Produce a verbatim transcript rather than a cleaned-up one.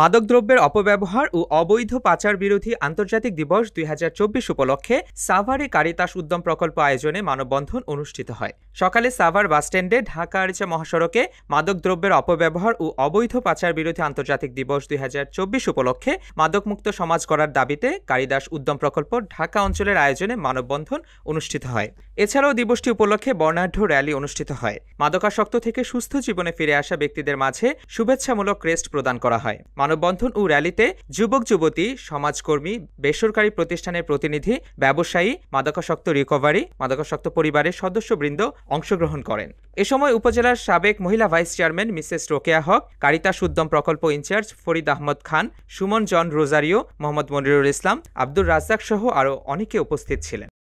মাদকদ্রব্যের অপব্যবহার ও অবৈধ পাচার বিরোধী আন্তর্জাতিক দিবস দুই হাজার চব্বিশ উপলক্ষে সাভারে কারিতাস উদ্যম প্রকল্প আয়োজনে মানববন্ধন অনুষ্ঠিত হয়। সকালে সাভার বাসস্ট্যান্ডে ঢাকা আরিচা মহাসড়কে মাদকদ্রব্যের অপব্যবহার ও অবৈধ পাচার বিরোধী আন্তর্জাতিক দিবস দুই হাজার চব্বিশ উপলক্ষে মাদকমুক্ত সমাজ করার দাবিতে কারিতাস উদ্যম প্রকল্প ঢাকা অঞ্চলের আয়োজনে মানববন্ধন অনুষ্ঠিত হয়। এছাড়াও দিবসটি উপলক্ষে বর্ণাঢ্য র্যালি অনুষ্ঠিত হয়। মাদকাসক্ত থেকে সুস্থ জীবনে ফিরে আসা ব্যক্তিদের মাঝে শুভেচ্ছামূলক ক্রেস্ট প্রদান করা হয়। মানববন্ধন ও র্যালিতে যুবক যুবতী, সমাজকর্মী, বেসরকারি প্রতিষ্ঠানের প্রতিনিধি, ব্যবসায়ী, মাদকাসক্ত রিকভারি, মাদকাসক্ত পরিবারের সদস্যবৃন্দ অংশগ্রহণ করেন। এ সময় উপজেলার সাবেক মহিলা vice chairman Mrs Rokeya Haque, Caritas উদ্যম প্রকল্প ইনচার্জ ফরিদ আহমদ খান, সুমন জন রোজারিও, মোহাম্মদ মনিরুল ইসলাম, আব্দুর রাজ্জাক সহ আরও অনেকে উপস্থিত ছিলেন।